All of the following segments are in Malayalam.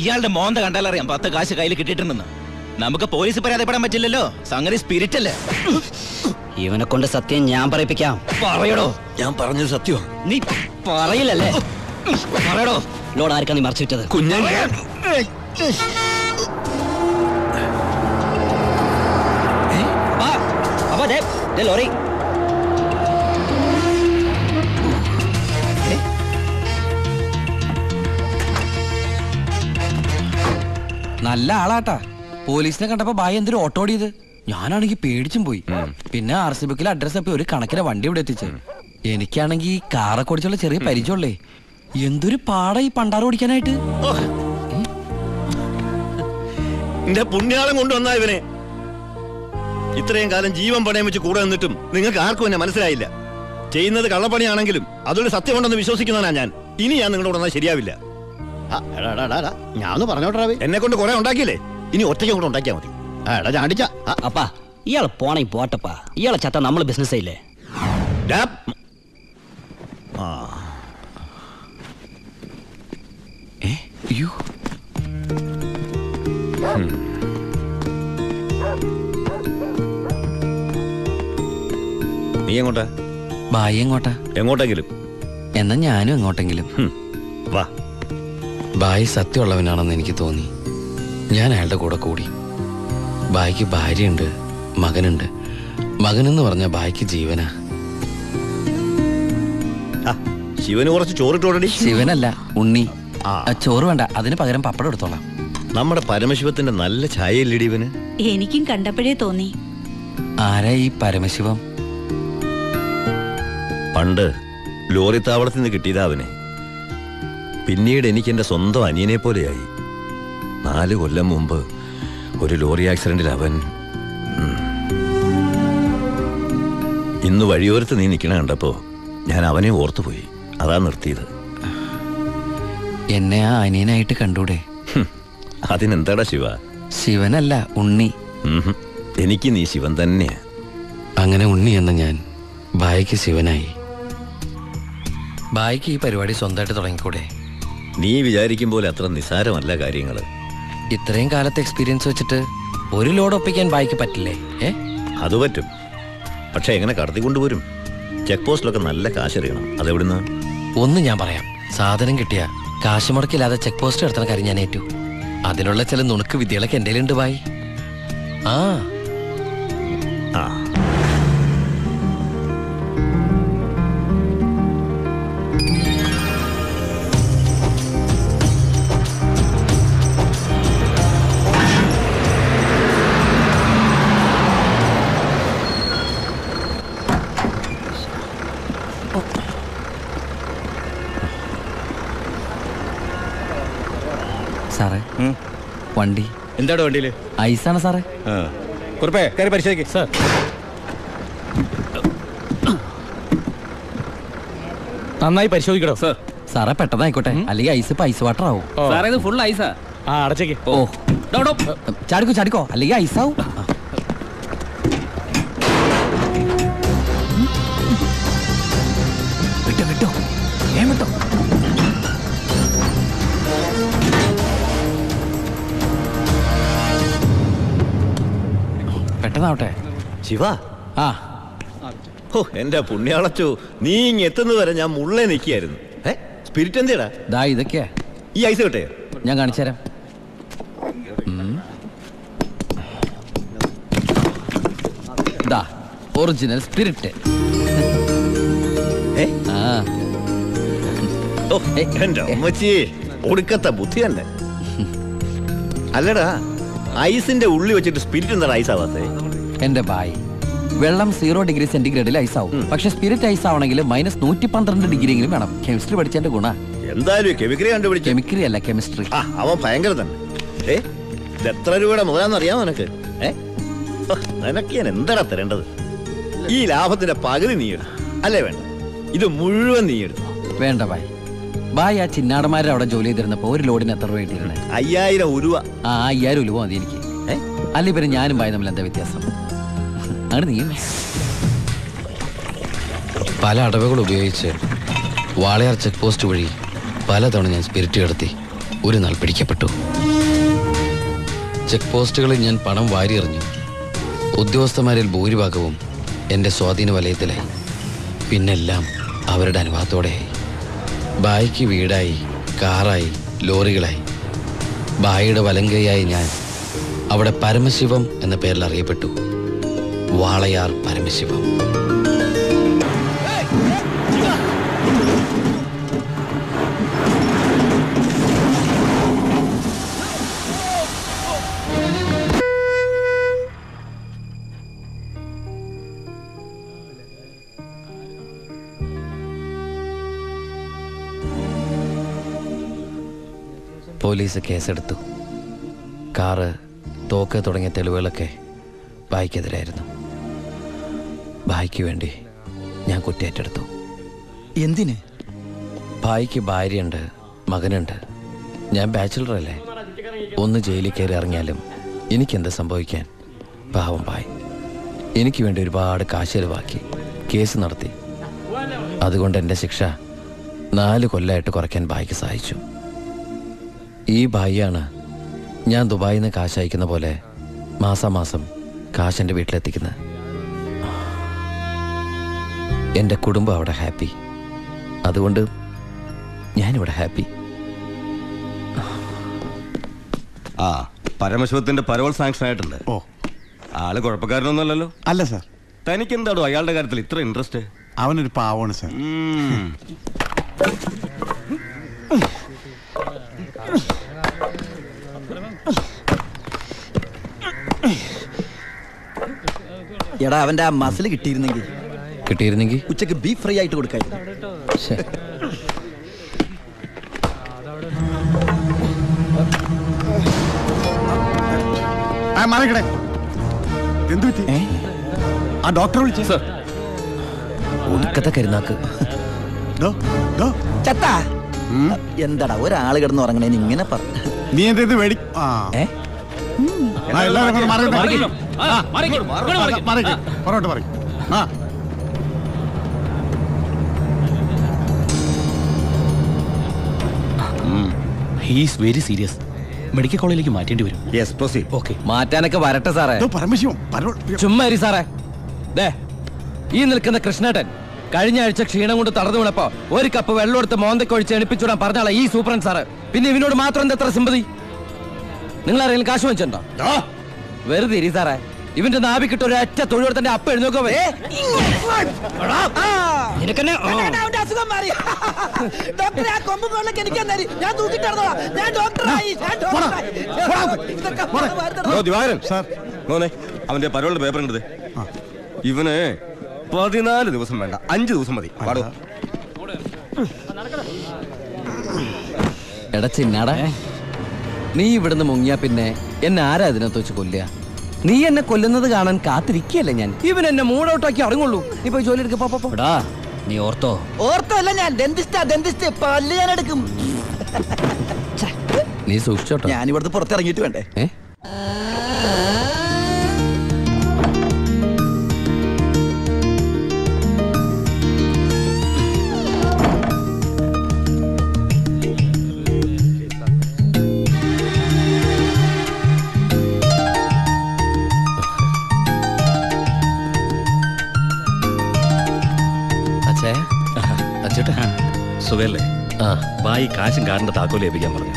ഇയാളുടെ മോന്ത കണ്ടാലറിയാം 10 കാശ് കയ്യിൽ കിട്ടിയിട്ടുണ്ടെന്ന്. നമുക്ക് പോലീസ് പരാതിപ്പെടാൻ പറ്റില്ലല്ലോ, സംഗതി സ്പിരിറ്റ് അല്ലേ. ഇവനെ കൊണ്ട് സത്യം ഞാൻ പറയിപ്പിക്കാം. പറയടോ. ഞാൻ പറഞ്ഞു സത്യം നീ പറയില്ലല്ലേ? പറയടോ. ലോഡ് ആർക്കാ നീ മറച്ചു വിറ്റത്? കുഞ്ഞൻ. ലോറി നല്ല ആളാട്ടാ. പോലീസിനെ കണ്ടപ്പോ ഭായി എന്തൊരു ഓട്ടോ ഓടിയത്. ഞാനാണെങ്കിൽ പേടിച്ചും പോയി. പിന്നെ ആർസി ബുക്കിലെ അഡ്രസ് ഒക്കെ ഒരു കണക്കിന് വണ്ടി ഇവിടെ എത്തിച്ചേ. എനിക്കാണെങ്കിൽ കാറൊക്കെ ഓടിച്ചുള്ള ചെറിയ പരിചയമുള്ളേ. എന്തൊരു പാടാ ഈ പണ്ടാറ ഓടിക്കാനായിട്ട്. എന്റെ പുണ്യാളം കൊണ്ടുവന്ന ഇവനെ. ഇത്രയും കാലം ജീവൻ പണയം വെച്ച് കൂടെ നിന്നിട്ടും നിങ്ങൾക്ക് ആർക്കും എന്നെ മനസ്സിലായില്ല. ചെയ്യുന്നത് കള്ളപ്പണിയാണെങ്കിലും അതൊരു സത്യമുണ്ടെന്ന് വിശ്വസിക്കുന്നവനാ ഞാൻ. ഇനി ഞാൻ നിങ്ങളോട് വന്നാൽ ശരിയാവില്ല. ഞാൻ പറഞ്ഞോട്ടാവേ, എന്നെ കൊണ്ട് കുറെ ഉണ്ടാക്കിയില്ലേ, ഇനി ഒറ്റയ്ക്ക് കൂടെ ഉണ്ടാക്കിയാൽ മതി. അപ്പാ ഇയാൾ പോണേ പോട്ടപ്പാ, ഇയാളെ ചത്ത നമ്മള് ബിസിനസ് ചെയ്യില്ലേ. നീ എങ്ങോട്ടാ? ഭായി എങ്ങോട്ടാ? എങ്ങോട്ടെങ്കിലും. എന്നാ ഞാനും എങ്ങോട്ടെങ്കിലും. ഭായി സത്യമുള്ളവനാണെന്ന് എനിക്ക് തോന്നി. ഞാൻ അയാളുടെ കൂടെ കൂടി. ഭായിക്ക് ഭാര്യയുണ്ട്, മകനുണ്ട്. മകനെന്ന് പറഞ്ഞ ഭായിക്ക് ജീവനാ. ശിവന് കുറച്ച് ചോറിട്ടോടി. ശിവനല്ല ഉണ്ണി. ചോറ് വേണ്ട, അതിന് പകരം പപ്പടം എടുത്തോളാം. നമ്മുടെ പരമശിവത്തിന്റെ നല്ല ഛായയില്ലേ ഇവന്? എനിക്കും കണ്ടപ്പോഴേ തോന്നി. ആരാ ഈ പരമശിവം? പണ്ട് ലോറി താവളത്തിൽ നിന്ന് കിട്ടിയതാ അവനെ. പിന്നീട് എനിക്ക് എൻ്റെ സ്വന്തം അനിയനെ പോലെയായി. 4 കൊല്ലം മുമ്പ് ഒരു ലോറി ആക്സിഡന്റിൽ അവൻ. ഇന്ന് വഴിയോരത്ത് നീ നിൽക്കണ കണ്ടപ്പോൾ ഞാൻ അവനെ ഓർത്തുപോയി. അതാ നിർത്തിയത്. എന്നെ ആ അനിയനായിട്ട് കണ്ടൂടെ? അതിനെന്താടാ ശിവ? ശിവനല്ല ഉണ്ണി. എനിക്ക് നീ ശിവൻ തന്നെയാ. അങ്ങനെ ഉണ്ണി എന്ന ഞാൻ ഭായിക്ക് ശിവനായി. ഭായിക്ക് ഈ പരിപാടി സ്വന്തമായിട്ട് തുടങ്ങിക്കൂടെ? നീ വിചാരിക്കും പോലെ അത്ര നിസാരമല്ല കാര്യങ്ങൾ. ഇത്രയും കാലത്തെ എക്സ്പീരിയൻസ് വെച്ചിട്ട് ഒരു ലോഡ് ഒപ്പിക്കാൻ ഭായിക്ക് പറ്റില്ലേ? അത് പറ്റും, പക്ഷെ എങ്ങനെ കടത്തി കൊണ്ടുപോരും? ചെക്ക് പോസ്റ്റിലൊക്കെ നല്ല കാശെറിയണം. അതെവിടുന്ന്? ഒന്ന് ഞാൻ പറയാം. സാധനം കിട്ടിയ കാശ് മുടക്കില്ലാതെ ചെക്ക് പോസ്റ്റ് നടത്തണ കാര്യം ഞാൻ ഏറ്റു. അതിനുള്ള ചില നുണുക്ക് വിദ്യകളൊക്കെ എൻ്റെ കയ്യിലുണ്ട് ഭായി. ആ ആ സാറേ വണ്ടി എന്താണ്? വണ്ടിയില് ഐസാണ് സാറേ. കുറിപ്പേ കയറി പരിശോധിക്കും സാർ. നന്നായി പരിശോധിക്കണോ സാർ? സാറേ പെട്ടെന്നായിക്കോട്ടെ, അല്ലെങ്കിൽ ഐസ് ഇപ്പൊ ഐസ് വാട്ടർ ആവും. ഇത് ഫുൾ ഐസാ. അടച്ചേക്ക്. ഓ ചാടിക്കോ ചാടിക്കോ, അല്ലെങ്കിൽ ഐസാവും. വിട്ടോ വിട്ടോ ഞാൻ വിട്ടോ. ശിവ, എന്റെ പുണ്യാളച്ചു, നീ ഇങ്ങ് എത്തുന്നത് വരെ ഞാൻ മുള്ളേ നിൽക്കായിരുന്നു. സ്പിരിറ്റ് എന്തിടാ? ദാ ഇതൊക്കെയാ. ഈ ഐസ് കിട്ടേ ഞാൻ കാണിച്ചു തരാം. ദാ ഒറിജിനൽ സ്പിരിറ്റ്. എന്റെ അമ്മച്ചി, ഒടുക്കത്തെ ബുദ്ധി കണ്ടേ. അല്ലടാ, ഐസിന്റെ ഉള്ളി വെച്ചിട്ട് സ്പിരിറ്റ് എന്താണ് ഐസ് ആവാത്തേ? എന്റെ ഭായി, വെള്ളം 0 ഡിഗ്രി സെന്റിഗ്രേഡിൽ ഐസാവും. പക്ഷെ സ്പിരിറ്റ് ഐസ് ആവണമെങ്കിൽ -112 ഡിഗ്രി എങ്കിലും വേണം. കെമിസ്ട്രി പഠിച്ചതിന്റെ ഗുണ. എന്തായാലും കെമിക്കറി കണ്ടുപിടിച്ചു. കെമിക്കറി അല്ല, കെമിസ്ട്രി. അവൻ ഭയങ്കര തന്നെ. എത്ര രൂപയുടെ മുതലാന്നറിയാമോ നിനക്ക്? നിനക്ക് ഞാൻ എന്താ തരേണ്ടത്? ഈ ലാഭത്തിന്റെ പകുതി നീ എടുത്തു അല്ലേ? വേണ്ട, ഇത് മുഴുവൻ നീ എടുത്തു. വേണ്ട ഭായി. ഭായി ആ ചിന്നാടന്മാരെ അവിടെ ജോലി ചെയ്തിരുന്നപ്പോ ഒരു ലോഡിന് എത്ര രൂപ കിട്ടിയിരുന്നേ? 5000 ഉലുവ. ആ 5000 ഉലുവ മതി എനിക്ക്. അല്ല പിന്നെ ഞാനും ഭായി തമ്മിൽ എന്താ വ്യത്യാസം? പല അടവുകൾ ഉപയോഗിച്ച് വാളയാർ ചെക്ക് പോസ്റ്റ് വഴി പലതവണ ഞാൻ സ്പിരിറ്റ് കടത്തി. ഒരു നാൾ പിടിക്കപ്പെട്ടു. ചെക്ക് പോസ്റ്റുകളിൽ ഞാൻ പണം വാരിയെറിഞ്ഞു. ഉദ്യോഗസ്ഥന്മാരിൽ ഭൂരിഭാഗവും എൻ്റെ സ്വാധീന വലയത്തിലായി. പിന്നെല്ലാം അവരുടെ അനുഭവത്തോടെയായി. ബായിക്ക് വീടായി, കാറായി, ലോറികളായി. ബായിയുടെ വലങ്കയായി ഞാൻ അവിടെ പരമശിവം എന്ന പേരിൽ അറിയപ്പെട്ടു. വാളയാർ പരമശിവം. പോലീസ് കേസെടുത്തു. കാറ്, തോക്ക് തുടങ്ങിയ തെളിവുകളൊക്കെ ബായിക്കെതിരായിരുന്നു. ബായിക്ക് വേണ്ടി ഞാൻ കുറ്റേറ്റെടുത്തു. എന്തിന്? ബായിക്ക് ഭാര്യയുണ്ട്, മകനുണ്ട്. ഞാൻ ബാച്ചിലറല്ലേ. ഒന്ന് ജയിലിൽ കയറി ഇറങ്ങിയാലും എനിക്കെന്താ സംഭവിക്കാൻ? പാവം ബായി എനിക്ക് വേണ്ടി ഒരുപാട് കാശ് ചെലവാക്കി, കേസ് നടത്തി. അതുകൊണ്ട് എൻ്റെ ശിക്ഷ 4 കൊല്ലമായിട്ട് കുറയ്ക്കാൻ ബായിക്ക് സഹായിച്ചു. ഈ ഭായിയാണ് ഞാൻ ദുബായിൽ നിന്ന് കാശ് അയക്കുന്ന പോലെ മാസാമാസം കാശ് എൻ്റെ വീട്ടിലെത്തിക്കുന്നത്. എൻ്റെ കുടുംബം അവിടെ ഹാപ്പി, അതുകൊണ്ട് ഞാനിവിടെ ഹാപ്പി. ആ പരമശിവത്തിൻ്റെ പരോൾ സാങ്ഷൻ ആയിട്ടുണ്ട്. ഓ, ആള് കുഴപ്പക്കാരനൊന്നുമല്ലല്ലോ? അല്ല സാർ. തനിക്ക് എന്താണോ അയാളുടെ കാര്യത്തിൽ ഇത്ര ഇൻട്രസ്റ്റ്? അവനൊരു പാവമാണ് സാർ. എടാ, അവൻ്റെ ആ മസിൽ കിട്ടിയിരുന്നെങ്കിൽ ഉച്ചക്ക് ബീഫ് ഫ്രൈ ആയിട്ട് കൊടുക്കായിരുന്നു. ആ ഡോക്ടറെ വിളിച്ചു സാർ. ഒടുക്കത്തെ കരുന്നാക്ക്. എന്താടാ ഒരാള് കിടന്ന് ഉറങ്ങണേന് ഇങ്ങനെ പറഞ്ഞു? നീ എന്ത് വെരി സീരിയസ്. മെഡിക്കൽ കോളേജിലേക്ക് മാറ്റേണ്ടി വരും. മാറ്റാനൊക്കെ വരട്ടെ സാറേ. ചുമ്മാ സാറേ, ഈ നിൽക്കുന്ന കൃഷ്ണേട്ടൻ കഴിഞ്ഞ ആഴ്ച ക്ഷീണം കൊണ്ട് തളർന്നു വീണപ്പോ ഒരു കപ്പ് വെള്ളം എടുത്ത് മോന്തക്കൊഴിച്ച് എണിപ്പിച്ചോടാൻ പറഞ്ഞാളാ ഈ സൂപ്രണ്ട് സാറ്. പിന്നെ ഇവനോട് മാത്രം എന്താ എത്ര സിമ്പതി? നിങ്ങൾ ആരെങ്കിലും കാശ് വാങ്ങിച്ചിട്ടുണ്ടോ? വെറുതെ ഇരി സാറേ, ഇവന്റെ നാഭി കിട്ടും ഒരു അറ്റ തൊഴിലോട് തന്നെ അപ്പ എഴുന്നേക്കോ. അവന്റെ പരോളിന്റെ പേപ്പർ ഉണ്ട്. ഇവന് 14 ദിവസം വേണ്ട, 5 ദിവസം മതി. എടാ ചിന്നാടാ, നീ ഇവിടുന്ന് മുങ്ങിയാ പിന്നെ എന്നെ ആരാ അതിനകത്ത് വെച്ച് കൊല്ലുക? നീ എന്നെ കൊല്ലുന്നത് കാണാൻ കാത്തിരിക്കുകയല്ലേ ഞാൻ. ഇവൻ എന്നെ മൂടൗട്ടാക്കി അടങ്ങുള്ളൂ. നീ പോയി ജോലി എടുക്കപ്പാ. നീ ഓർത്തോ? ഓർത്തോ അല്ല, ഞാൻ എടുക്കും. നീ സൂക്ഷിച്ചോട്ടോ. ഞാൻ ഇവിടുത്തെ പുറത്തിറങ്ങിയിട്ട് വേണ്ടേ? സുഖല്ലേ? ബായി കാശും കാറിന്റെ താക്കോൽ ഏൽപ്പിക്കാൻ പറഞ്ഞു.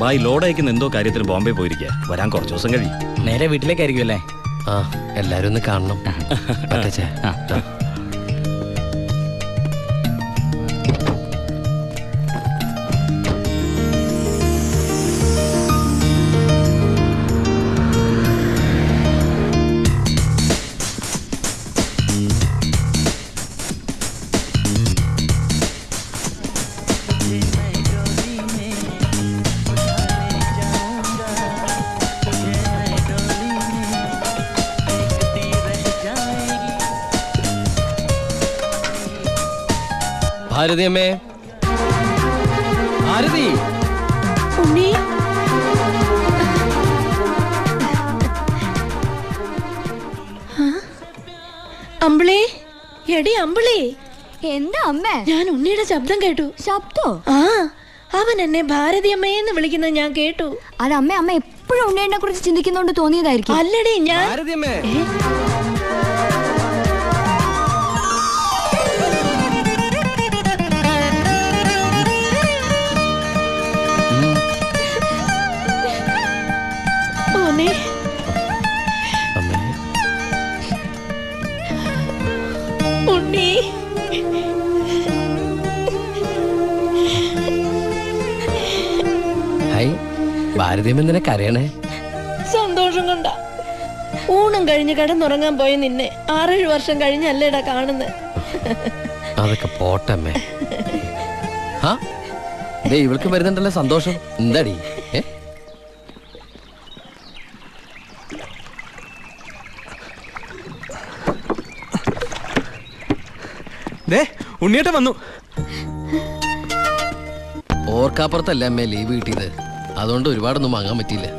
ബായി ലോഡ് അയക്കുന്ന എന്തോ കാര്യത്തിന് ബോംബെ പോയിരിക്കുക. വരാൻ കുറച്ചു ദിവസം കഴിയും. നേരെ വീട്ടിലേക്കായിരിക്കും അല്ലേ? ആ, എല്ലാരും ഒന്ന് കാണണം. ഭാരതിയമ്മേ, ഭാരതി. അമ്പിളി, എടി അമ്പിളി. എന്താ അമ്മേ? ഞാൻ ഉണ്ണിയുടെ ശബ്ദം കേട്ടു. ശബ്ദോ? ആ, അവൻ എന്നെ ഭാരതി അമ്മയെന്ന് വിളിക്കുന്നത് ഞാൻ കേട്ടു. അത് അമ്മ അമ്മ എപ്പോഴും ഉണ്ണിയെ കുറിച്ച് ചിന്തിക്കുന്നോണ്ട് തോന്നിയതായിരിക്കും അല്ലടി. ഞാൻ സന്തോഷം കൊണ്ട ഊണം കഴിഞ്ഞ് കിടന്നുറങ്ങാൻ പോയ നിന്നെ 6-7 വർഷം കഴിഞ്ഞല്ലേടാ കാണുന്നത്. അതൊക്കെ പോട്ടമ്മേ, ഇവൾക്ക് വരുന്നുണ്ടല്ലോ സന്തോഷം. എന്താടി ഉണ്ണിയേട്ടൻ വന്നു. ഓർക്കാപ്പുറത്തല്ലേ അമ്മേ ലീവ് കിട്ടിയത്, അതുകൊണ്ട് ഒരുപാടൊന്നും വാങ്ങാൻ പറ്റിയില്ല.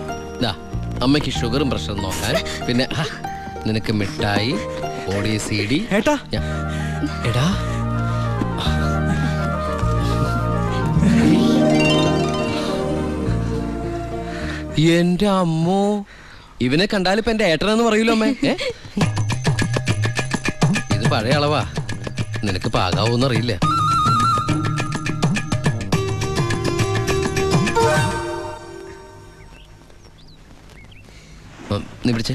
അമ്മയ്ക്ക് ഷുഗറും പ്രഷറും നോക്കാൻ, പിന്നെ നിനക്ക് മിഠായി ഓടി CD. എടാ എന്റെ അമ്മോ, ഇവനെ കണ്ടാലിപ്പോ എന്റെ ഏട്ടനെന്ന് പറയൂലോ അമ്മേ. ഇത് പഴയ അളവാ, നിനക്ക് പാകാവൂന്നറിയില്ല. നീ പിടിച്ചേ.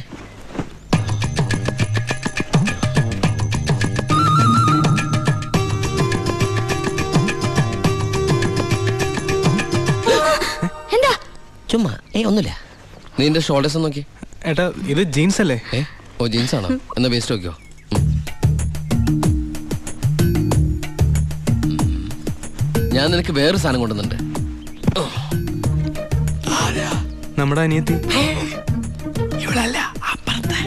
എന്താ ചുമ്മാ ഒന്നുമില്ല. നീ എന്റെ ഷോൾഡേഴ്സ് നോക്കി. ഏട്ടാ ഇത് ജീൻസ് അല്ലേ? ഓ ജീൻസ് ആണോ? എന്നാ വേസ്റ്റ് നോക്കിയോ. ഞാൻ നിനക്ക് വേറൊരു സാധനം കൊണ്ടുവന്നിട്ടുണ്ട്. നമ്മുടെ അനിയത്തി ല്ല അപ്പുറത്തെ.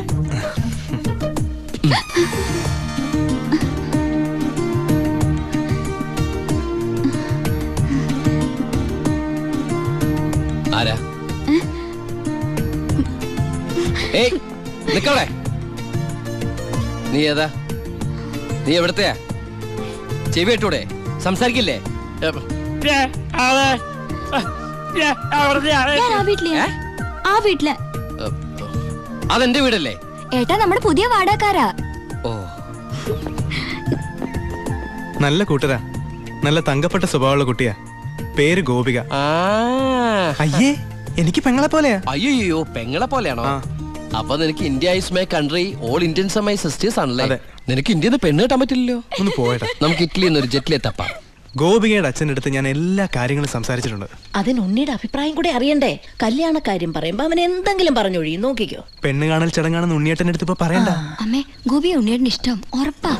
ആരാ? നിക്കവിടെ. നീ ഏതാ? നീ എവിടത്തെയാ? ചെവി ഇട്ടൂടെ, സംസാരിക്കില്ലേ? അതെന്റെ വീടല്ലേ ഏട്ടാ, നമ്മുടെ പുതിയ വാടകക്കാരാ. ഓ നല്ല കൂട്ടരാ, നല്ല തങ്കപ്പെട്ട സ്വഭാവമുള്ള കുട്ടിയാ, പേര് ഗോപിക. അയ്യേ എനിക്ക് പെങ്ങളെ പോലെയാ. അയ്യോ പെങ്ങളെ പോലെയാണോ? അപ്പൊ നിനക്ക് India is my country, all Indians are my sisters ആണല്ലേ. നിനക്ക് ഇന്ത്യന്ന് പെണ്ണ് കിട്ടാൻ പറ്റില്ലല്ലോ. ഒന്ന് പോയേട്ടാ, നമുക്ക് ഇറ്റലി എന്നൊരു ജെറ്റിലെ തപ്പാം. ഗോപികയുടെ അച്ഛൻ്റെ അടുത്ത് ഞാൻ എല്ലാ കാര്യങ്ങളും സംസാരിച്ചിട്ടുണ്ട്. അതിന് ഉണ്ണിയുടെ അഭിപ്രായം കൂടെ അറിയണ്ടേ? കല്യാണ കാര്യം പറയുമ്പോ അവൻ എന്തെങ്കിലും പറഞ്ഞൊഴിയും, നോക്കിക്കോ. പെണ്ണ് കാണൽ ചടങ്ങാണെന്ന് ഉണ്ണിയേട്ടൻ്റെ അടുത്ത് ഇപ്പൊ പറയണ്ട അമ്മേ. ഗോപിയെ ഉണ്ണിയേട്ടന് ഇഷ്ടം ഉറപ്പാ.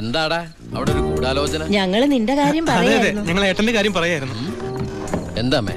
എന്താടാ അവിടെ ഒരു ഗൂഢാലോചന? ഞങ്ങള് നിന്റെ കാര്യം പറയായിരുന്നു, ഞങ്ങൾ ഏട്ടന്റെ കാര്യം പറയായിരുന്നു. എന്താ അമ്മേ?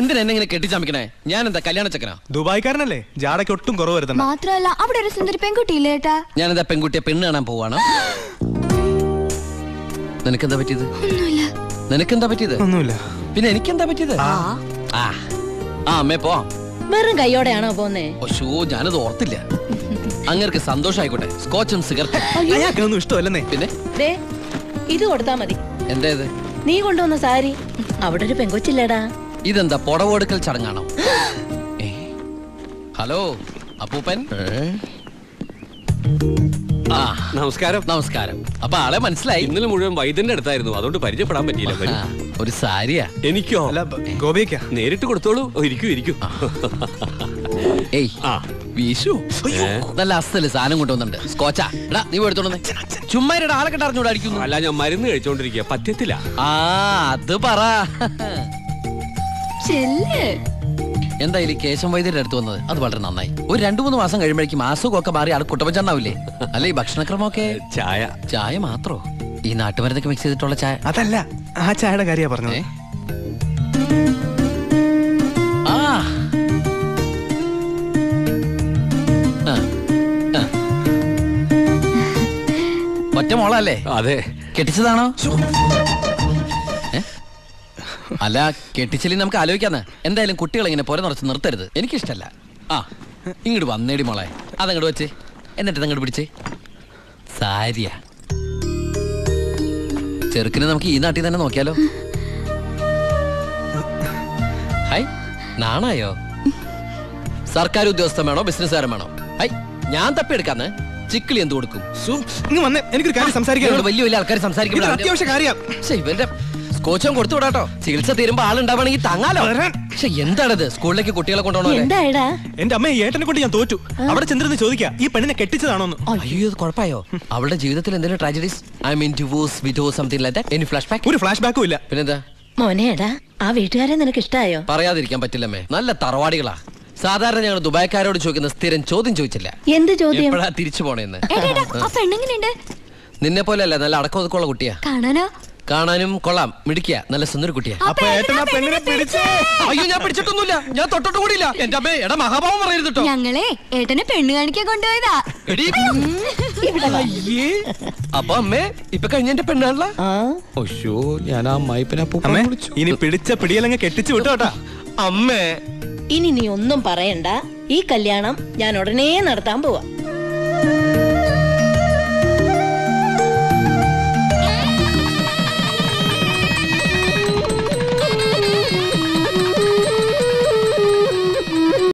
എന്തിനാ എന്നെ ഇങ്ങനെ കെട്ടിച്ചമക്കണേ? ഞാൻ എന്താ കല്യാണ ചക്കനാ? ദുബായ്ക്കാരനല്ലേ, ജാടയ്ക്ക് ഒട്ടും കുറവ് വരുത്തണം. മാത്രമല്ല അവിടെ ഒരു സുന്ദരി പെൺകുട്ടിയില്ലേ? ഞാൻ എന്താ പെൺകുട്ടിയെ പെണ്ണ് കാണാൻ പോവാണോ? നിനക്കെന്താ പറ്റിയത്? നിനക്കെന്താ പറ്റിയത്? ഒന്നുമില്ല. പിന്നെ എനിക്കെന്താ പറ്റിയത്? അമ്മേ പോ. വെറും കൈയോടെയാണോ പോന്നേ? ഓശോ ഞാനത് ഓർത്തില്ല. അങ്ങനെ സന്തോഷായിക്കോട്ടെ. സ്കോച്ചും സിഗരറ്റും അയാൾക്കൊന്നും ഇഷ്ടമല്ലേ. പിന്നെ ഇത് കൊടുത്താ മതി. എന്താ ഇത്? നീ കൊണ്ടുവന്ന സാരി. അവിടെ ഒരു പെങ്കൊച്ചില്ലേടാ. ഇതെന്താ പുടവെടുക്കൽ ചടങ്ങാണോ? ഹലോ അപ്പൂപ്പൻ. നമസ്കാരം. നമസ്കാരം. അപ്പൊ ആളെ മനസ്സിലായി. ഇന്നലെ മുഴുവൻ വൈദ്യന്റെ അടുത്തായിരുന്നു, അതുകൊണ്ട് പരിചയപ്പെടാൻ പറ്റിയില്ല. ഒരു സാരിയാ എനിക്കോ? ഗോപിക്കാ നേരിട്ട് കൊടുത്തോളൂ. ഇരിക്കൂ ഇരിക്കൂ. നല്ല അസ്ഥല് സാധനം കൊണ്ടുവന്നുണ്ട്. സ്കോച്ചാ നീ എടുത്തോണ്ട്. ചുമ്മാ ആളെ കെട്ടറിഞ്ഞൂടായിരിക്കും. അല്ല ഞാൻ മരുന്ന് കഴിച്ചോണ്ടിരിക്കുക, പറ്റത്തില്ല. ആ അത് പറ. എന്തായാലും കേശം വൈദ്യരുടെ അടുത്ത് വന്നത് അത് വളരെ നന്നായി. ഒരു 2-3 മാസം കഴിയുമ്പോഴേക്കും അസുഖമൊക്കെ മാറി ആൾ കുട്ടപ്പച്ചാണ്ടാവില്ലേ? അല്ല ഈ ഭക്ഷണക്രമമൊക്കെ. ചായ ചായ മാത്രോ? ഈ നാട്ടുമരുന്നൊക്കെ മിക്സ് ചെയ്തിട്ടുള്ള ചായ? അതല്ല, ആ ചായയുടെ കാര്യമാണ് പറഞ്ഞത്. അല്ലേ? അതെ. കെട്ടിച്ചതാണോ? അല്ല, കെട്ടിച്ചില്ല നമുക്ക് ആലോചിക്കാന്ന്. എന്തായാലും കുട്ടികൾ ഇങ്ങനെ പുര നിറച്ച് നിർത്തരുത്, എനിക്കിഷ്ടല്ല. ആ ഇങ്ങോട്ട് വന്നേടി മോളെ, അതങ്ങോട്ട് വെച്ചേ, എന്നിട്ട് അങ്ങോട്ട് പിടിച്ചേ. സാരിയ ചെറുക്കിനെ നമുക്ക് ഈ നാട്ടിൽ തന്നെ നോക്കിയാലോ? ഹൈ, നാണായോ? സർക്കാർ ഉദ്യോഗസ്ഥൻ വേണോ ബിസിനസ്സുകാരൻ വേണോ? ഹൈ, ഞാൻ തപ്പിയെടുക്കാന്ന്. ചിക്കിളി എന്ത് കൊടുക്കും? എനിക്കൊരു കാര്യം സംസാരിക്കാനുണ്ട്. വലിയ വലിയ ആൾക്കാർ സംസാരിക്കുമ്പോൾ അത്യാവശ്യ കാര്യം. പക്ഷെ ഇവന്റെ കോച്ചും കൊടുത്തു വിടാട്ടോ, ചികിത്സ തീരുമ്പോ ആളുണ്ടാവണമെങ്കിൽ താങ്ങാലോ. പക്ഷെ എന്താണത്? സ്കൂളിലേക്ക് കുട്ടികളെ കൊണ്ടുപോകണോ? എന്റെ അമ്മ ഏട്ടനെ കൊണ്ട് ഞാൻ തോറ്റു. അവിടെ ചെന്നിരുന്ന് ചോദിക്കാം ഈ പെണ്ണിനെ കെട്ടിച്ചതാണോന്ന്. അയ്യോ, ഇത് കുഴപ്പമായോ? അവളുടെ ജീവിതത്തിൽ എന്തെങ്കിലും tragedies, I mean divorce, widow, something like that? Any flash back? ഒരു ഫ്ലാഷ് ബാക്കും ഇല്ല. പിന്നെന്താ മോനേടാ, ആ വീട്ടുകാരെ നിനക്ക് ഇഷ്ടായോ? പറയാതിരിക്കാൻ പറ്റില്ലമ്മേ, നല്ല തറവാടികളാ. സാധാരണ ഞങ്ങൾ ദുബായ്ക്കാരോട് ചോദിക്കുന്ന സ്ഥിരം ചോദ്യം ചോദിച്ചില്ല. എന്ത് ചോദ്യം? തിരിച്ചു പോണേന്ന്. നിന്നെ പോലെ അല്ല, നല്ല അടക്കം ഒതുക്കമുള്ള കുട്ടിയാ. കാണാനും കൊള്ളാം, മിടിക്കുക, നല്ല സുന്ദരി കുട്ടിയാ. അയ്യോ, ഞാൻ പിടിച്ചിട്ടൊന്നുമില്ല, ഞാൻ തൊട്ടോട്ട് കൂടിയില്ല. എന്റെ അമ്മേ, എടാ മഹാഭാവം പറയരുതട്ടോ. ഞങ്ങളെ ഏട്ടനെ പെണ്ണ് കാണിക്കാൻ കൊണ്ടുപോയതാ. അപ്പൊ അമ്മേ, ഇപ്പൊ കഴിഞ്ഞ പെണ്ണാണല്ലോ. ഓശോ, ഞാൻ ആ മൈപ്പിനെ ഇനി പിടിച്ച പിടിയലങ്ങ് കെട്ടിച്ചു വിട്ടോട്ടാ അമ്മേ. ഇനി നീ ഒന്നും പറയണ്ട, ഈ കല്യാണം ഞാൻ ഉടനെ നടത്താൻ പോവാ.